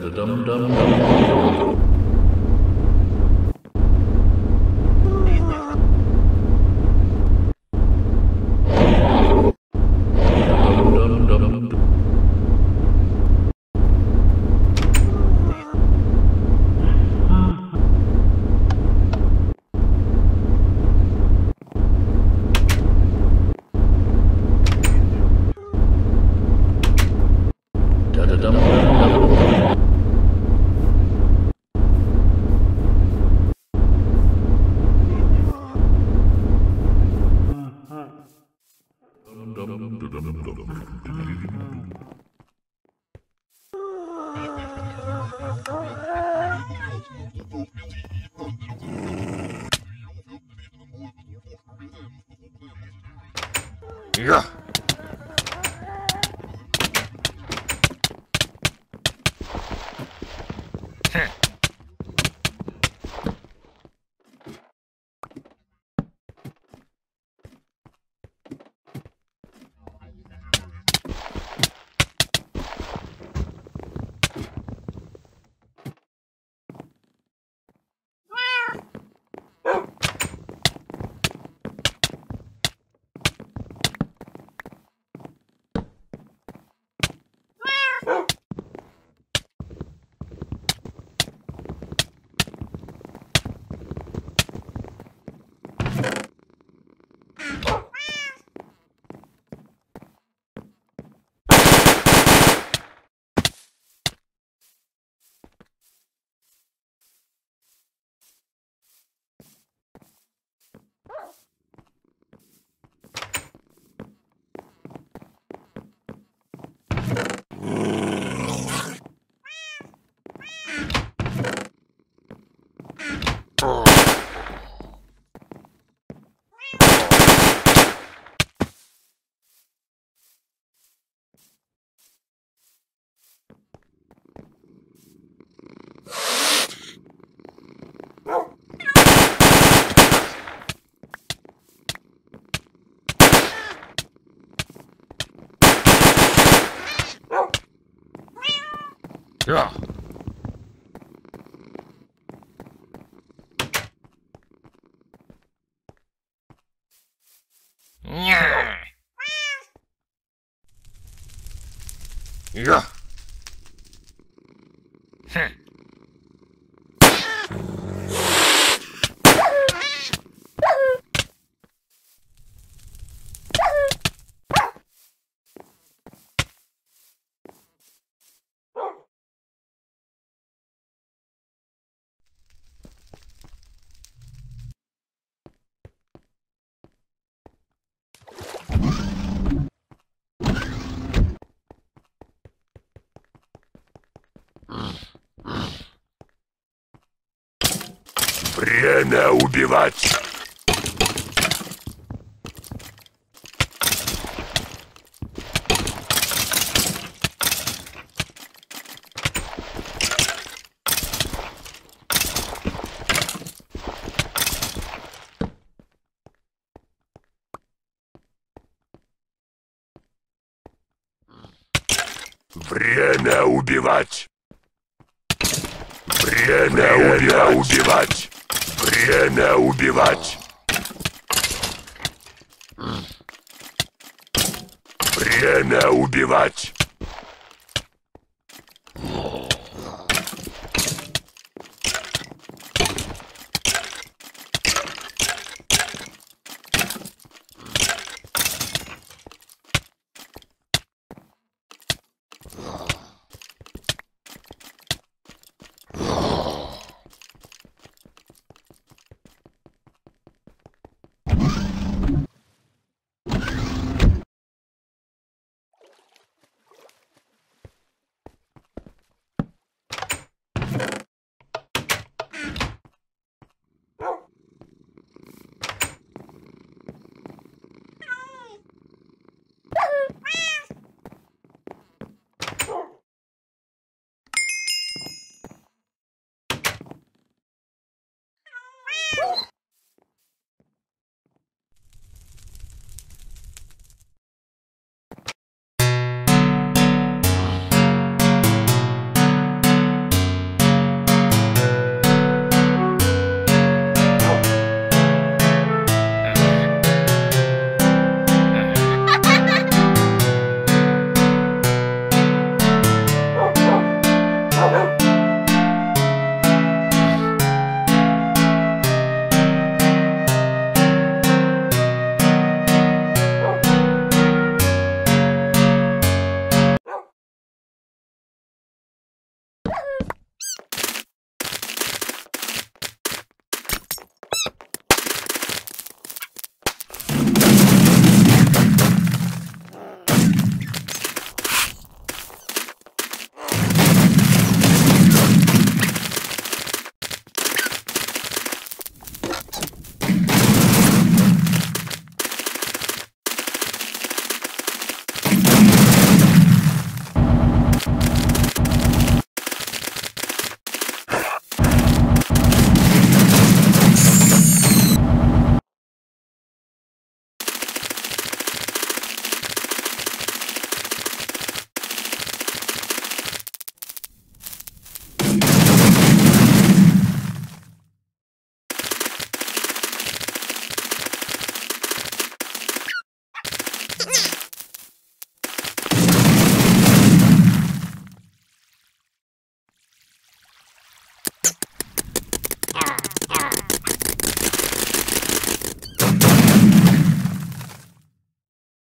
Da-da-dum-dum-dum. Yeah. Yeah. Yeah. Yeah. Время убивать! Время убивать! Время убивать! Время убивать! Время убивать!